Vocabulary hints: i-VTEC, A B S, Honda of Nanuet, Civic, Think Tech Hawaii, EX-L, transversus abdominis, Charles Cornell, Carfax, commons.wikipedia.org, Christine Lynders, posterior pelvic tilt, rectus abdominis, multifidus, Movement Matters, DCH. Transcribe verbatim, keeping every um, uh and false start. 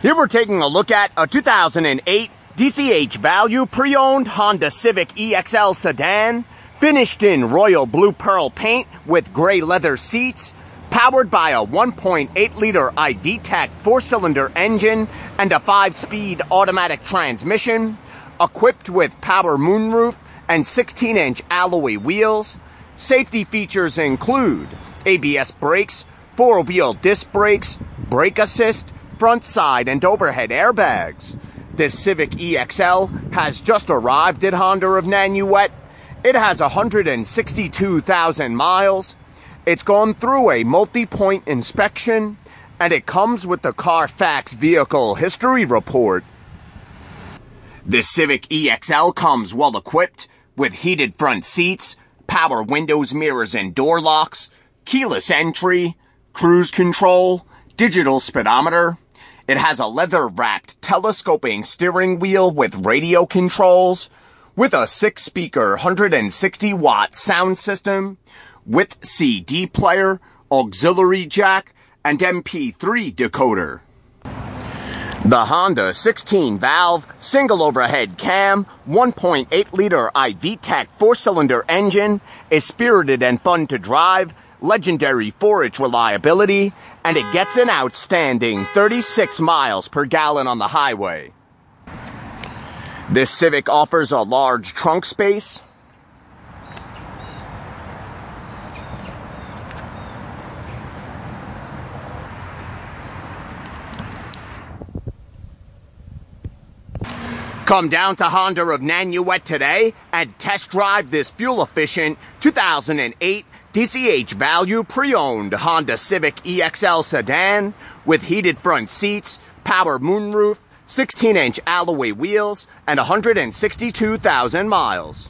Here we're taking a look at a two thousand eight D C H value pre-owned Honda Civic E X L sedan, finished in royal blue pearl paint with gray leather seats, powered by a one point eight liter i-V TEC four-cylinder engine and a five-speed automatic transmission, equipped with power moonroof and sixteen inch alloy wheels. Safety features include A B S brakes, four-wheel disc brakes, brake assist, front, side, and overhead airbags. This Civic E X L has just arrived at Honda of Nanuet. It has one hundred sixty-two thousand miles. It's gone through a multi-point inspection, and it comes with the Carfax Vehicle History Report. This Civic E X L comes well equipped with heated front seats, power windows, mirrors, and door locks, keyless entry, cruise control, digital speedometer. It has a leather-wrapped telescoping steering wheel with radio controls, with a six-speaker one hundred sixty watt sound system, with C D player, auxiliary jack, and M P three decoder. The Honda sixteen valve, single overhead cam, one point eight liter i-V TEC four-cylinder engine is spirited and fun to drive, legendary for its reliability, and it gets an outstanding thirty-six miles per gallon on the highway. This Civic offers a large trunk space, come down to Honda of Nanuet today and test drive this fuel-efficient two thousand eight D C H value pre-owned Honda Civic E X L sedan with heated front seats, power moonroof, sixteen inch alloy wheels, and one hundred sixty-two thousand miles.